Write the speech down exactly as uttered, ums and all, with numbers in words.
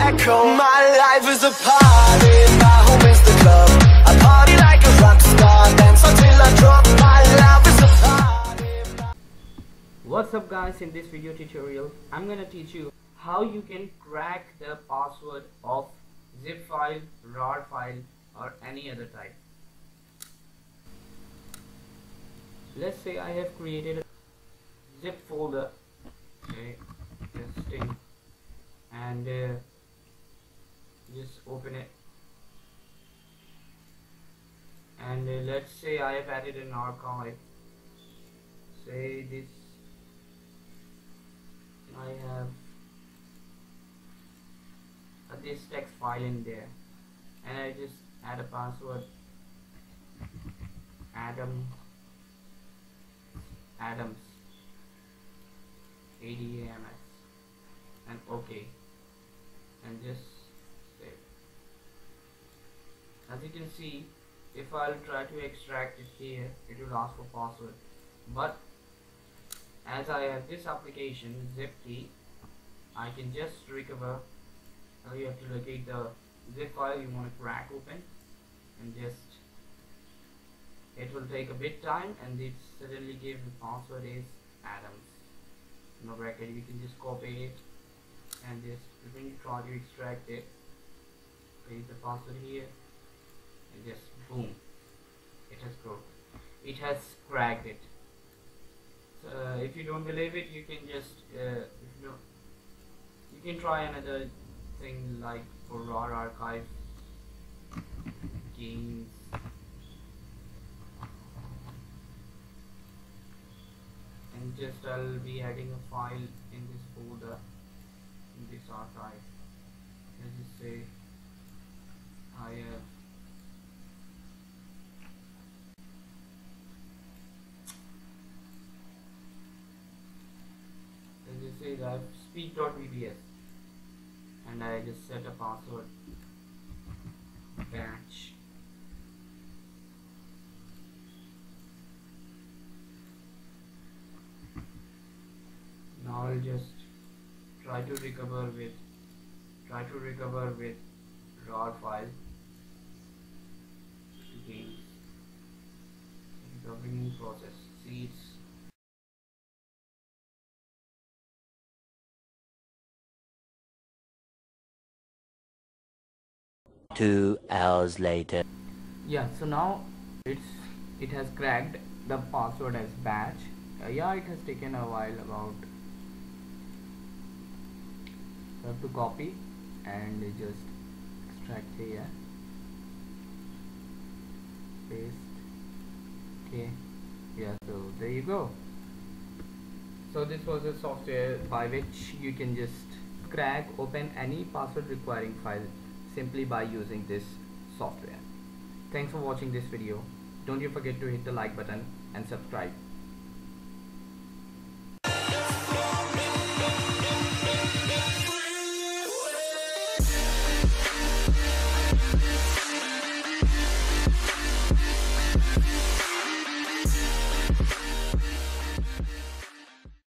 echo. My life is a party, my home is the club. I party like a rock star, dance until I drop. My love is a party. What's up guys, in this video tutorial I'm gonna teach you how you can crack the password of zip file, R A R file or any other type. Let's say I have created a zip folder, okay, testing, and uh, just open it, and uh, let's say I have added an archive. Say this, I have uh, this text file in there, and I just add a password, Adam. Adams, A D A M S, and OK, and just save. As you can see, if I'll try to extract it here, it will ask for password, but as I have this application zip key, I can just recover. Now you have to locate the zip file you want to crack open, and just it will take a bit time, and it suddenly gives the password is Adams. No bracket, you can just copy it, and just when you try to extract it, paste the password here, and just boom, it has grown. It has cracked it. So uh, if you don't believe it, you can just uh, if you don't, you can try another thing like for R A R archive games. Just I'll be adding a file in this folder, in this archive. Let's just say I have let's just say that speed dot V B S, and I just set a password batch. I'll just try to recover with try to recover with R A R file games recovering process. See, it's two hours later. Yeah, so now it's it has cracked the password as batch. Uh, yeah, it has taken a while, about have to copy and just extract here, paste, okay, yeah, so there you go. So this was a software by which you can just crack open any password requiring file simply by using this software. Thanks for watching this video. Don't you forget to hit the like button and subscribe.